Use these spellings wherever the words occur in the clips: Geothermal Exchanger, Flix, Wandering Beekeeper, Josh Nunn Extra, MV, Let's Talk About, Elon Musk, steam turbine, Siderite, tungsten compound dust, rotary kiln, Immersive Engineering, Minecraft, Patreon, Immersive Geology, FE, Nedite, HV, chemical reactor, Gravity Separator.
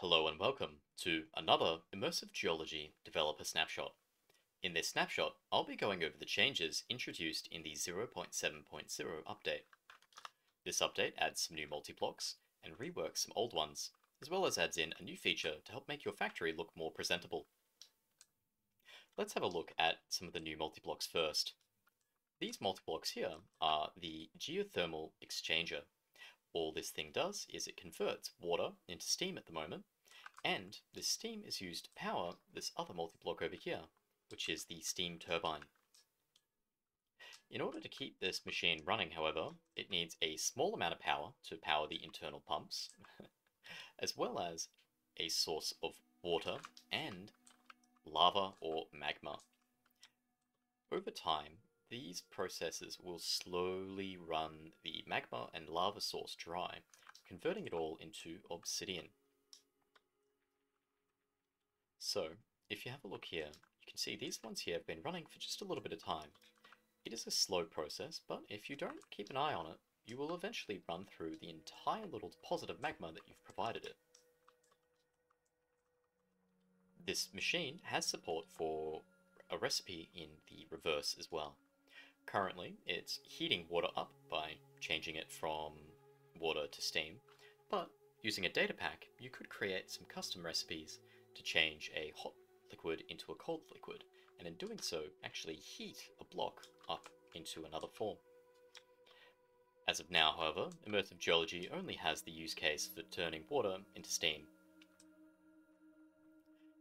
Hello and welcome to another Immersive Geology Developer Snapshot. In this snapshot, I'll be going over the changes introduced in the 0.7.0 update. This update adds some new multi-blocks and reworks some old ones, as well as adds in a new feature to help make your factory look more presentable. Let's have a look at some of the new multi-blocks first. These multi-blocks here are the Geothermal Exchanger. All this thing does is it converts water into steam at the moment, and this steam is used to power this other multi-block over here, which is the steam turbine. In order to keep this machine running, however, it needs a small amount of power to power the internal pumps, as well as a source of water and lava or magma. Over time, these processes will slowly run the magma and lava source dry, converting it all into obsidian. So, if you have a look here, you can see these ones here have been running for just a little bit of time. It is a slow process, but if you don't keep an eye on it, you will eventually run through the entire little deposit of magma that you've provided it. This machine has support for a recipe in the reverse as well. Currently, it's heating water up by changing it from water to steam, but using a data pack, you could create some custom recipes to change a hot liquid into a cold liquid, and in doing so, actually heat a block up into another form. As of now, however, Immersive Geology only has the use case for turning water into steam.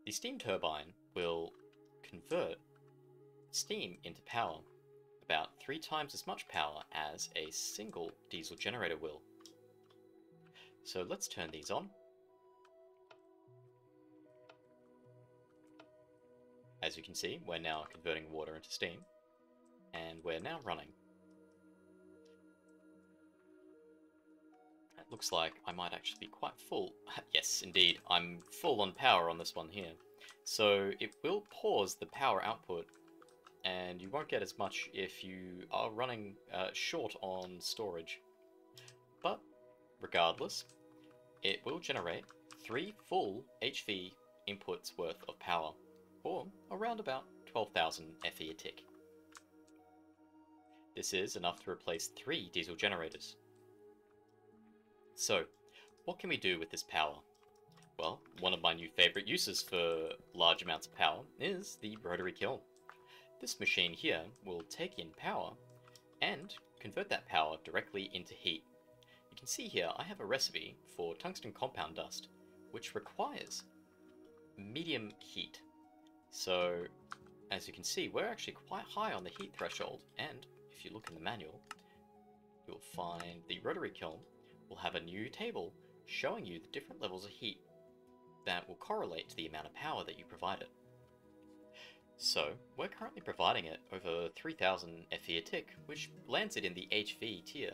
The steam turbine will convert steam into power, about 3 times as much power as a single diesel generator will. So let's turn these on. As you can see, we're now converting water into steam, and we're now running. It looks like I might actually be quite full. Yes, indeed, I'm full on power on this one here. So it will pause the power output, and you won't get as much if you are running short on storage. But regardless, it will generate 3 full HV inputs worth of power, or around about 12,000 FE a tick. This is enough to replace 3 diesel generators. So, what can we do with this power? Well, one of my new favourite uses for large amounts of power is the rotary kiln. This machine here will take in power and convert that power directly into heat. You can see here I have a recipe for tungsten compound dust, which requires medium heat. So, as you can see, we're actually quite high on the heat threshold, and if you look in the manual, you'll find the rotary kiln will have a new table showing you the different levels of heat that will correlate to the amount of power that you provide it. So, we're currently providing it over 3,000 FE a tick, which lands it in the HV tier.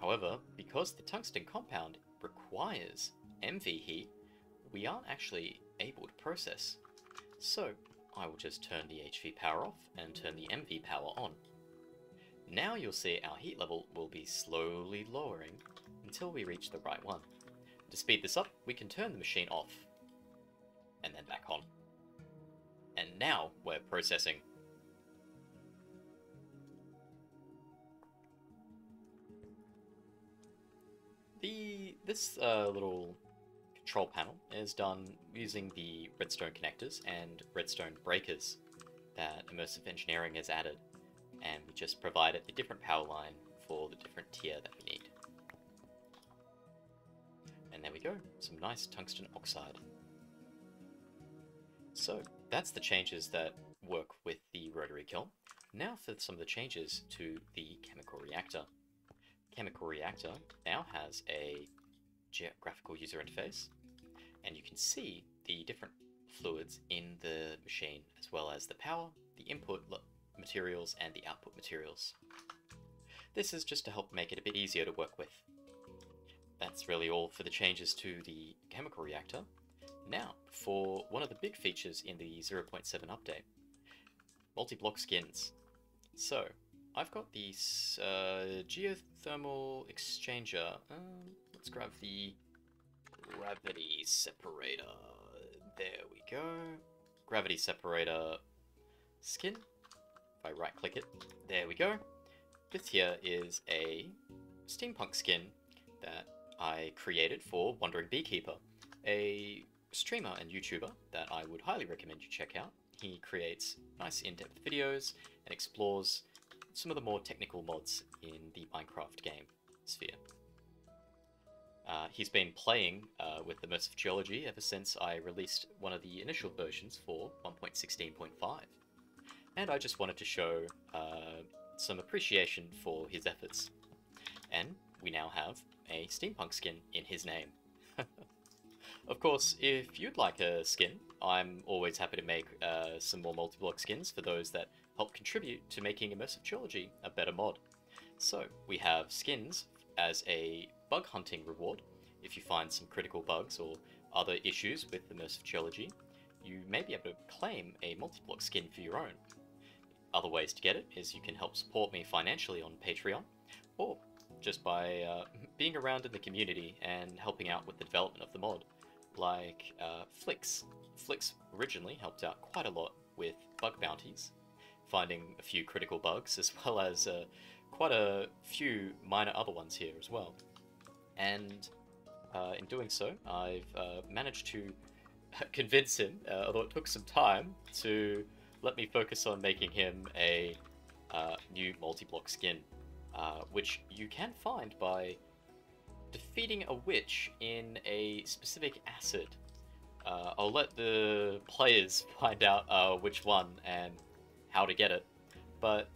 However, because the tungsten compound requires MV heat, we aren't actually able to process. So, I will just turn the HV power off and turn the MV power on. Now you'll see our heat level will be slowly lowering until we reach the right one. To speed this up, we can turn the machine off, and then back on. And now we're processing. This little control panel is done using the redstone connectors and redstone breakers that Immersive Engineering has added, and we just provided the different power line for the different tier that we need. And there we go, some nice tungsten oxide. So that's the changes that work with the rotary kiln. Now for some of the changes to the chemical reactor. Chemical reactor now has a graphical user interface, and you can see the different fluids in the machine, as well as the power, the input materials, and the output materials. This is just to help make it a bit easier to work with. That's really all for the changes to the chemical reactor. Now, for one of the big features in the 0.7 update, multi-block skins. So, I've got the Geothermal Exchanger. Let's grab the Gravity Separator. There we go. Gravity Separator skin. If I right click it, there we go. This here is a steampunk skin that I created for Wandering Beekeeper, a streamer and YouTuber that I would highly recommend you check out. He creates nice in-depth videos and explores some of the more technical mods in the Minecraft game sphere. He's been playing with Immersive Geology ever since I released one of the initial versions for 1.16.5. And I just wanted to show some appreciation for his efforts. And we now have a steampunk skin in his name. Of course, if you'd like a skin, I'm always happy to make some more multi-block skins for those that help contribute to making Immersive Geology a better mod. So we have skins as a bug hunting reward. If you find some critical bugs or other issues with Immersive Geology, you may be able to claim a multi-block skin for your own. Other ways to get it is you can help support me financially on Patreon, or just by being around in the community and helping out with the development of the mod, like Flix. Flix originally helped out quite a lot with bug bounties, finding a few critical bugs, as well as quite a few minor other ones here as well. And in doing so, I've managed to convince him, although it took some time, to let me focus on making him a new multi-block skin, which you can find by defeating a witch in a specific acid. I'll let the players find out which one and how to get it, but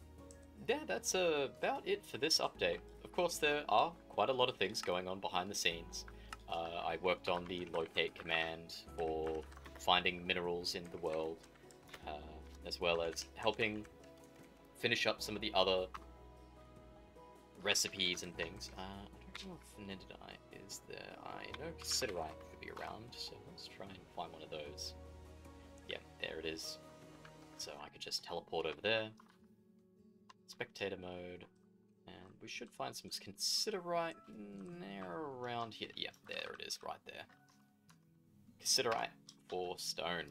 yeah, that's about it for this update. Of course, there are quite a lot of things going on behind the scenes. I worked on the locate command for finding minerals in the world, as well as helping finish up some of the other recipes and things. I don't know if Nedite is there. I know Siderite could be around, so let's try and find one of those. Yeah, there it is. So I could just teleport over there. Spectator mode. And we should find some Siderite around here. Yeah, there it is, right there. Siderite for stone.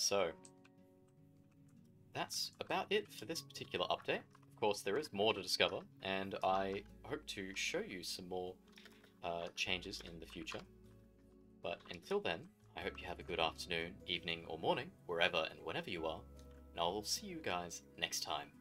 So that's about it for this particular update. Of course, there is more to discover, and I hope to show you some more changes in the future. But until then, I hope you have a good afternoon, evening, or morning, wherever and whenever you are, and I'll see you guys next time.